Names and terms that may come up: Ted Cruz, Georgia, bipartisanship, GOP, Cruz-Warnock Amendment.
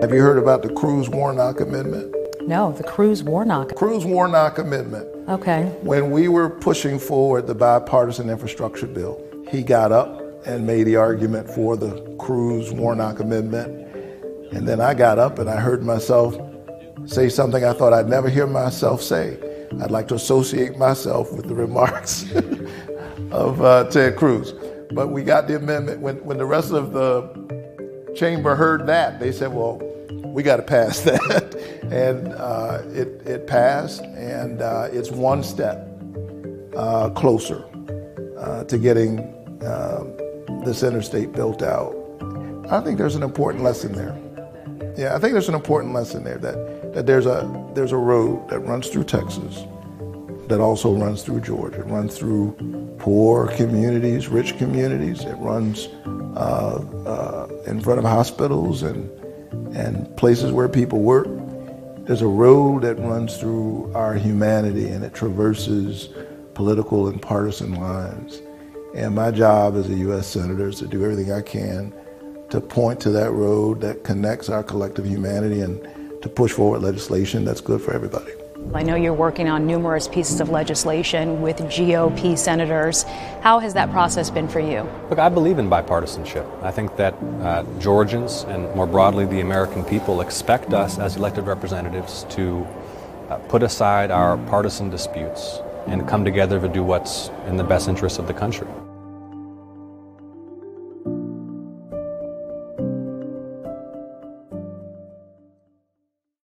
Have you heard about the Cruz-Warnock Amendment? No, the Cruz-Warnock. Cruz-Warnock Amendment. Okay. When we were pushing forward the bipartisan infrastructure bill, he got up and made the argument for the Cruz-Warnock Amendment. And then I got up and I heard myself say something I thought I'd never hear myself say. I'd like to associate myself with the remarks of Ted Cruz. But we got the amendment. When the rest of the chamber heard that, they said, well, we got to pass that. And it passed, and it's one step closer to getting this interstate built out. I think there's an important lesson there. Yeah, I think there's an important lesson there that there's a road that runs through Texas that also runs through Georgia. It runs through poor communities, rich communities. It runs in front of hospitals and places where people work. There's a road that runs through our humanity, and it traverses political and partisan lines. And my job as a U.S. Senator is to do everything I can to point to that road that connects our collective humanity and to push forward legislation that's good for everybody. I know you're working on numerous pieces of legislation with GOP senators. How has that process been for you? Look, I believe in bipartisanship. I think that Georgians and more broadly the American people expect us as elected representatives to put aside our partisan disputes and come together to do what's in the best interest of the country.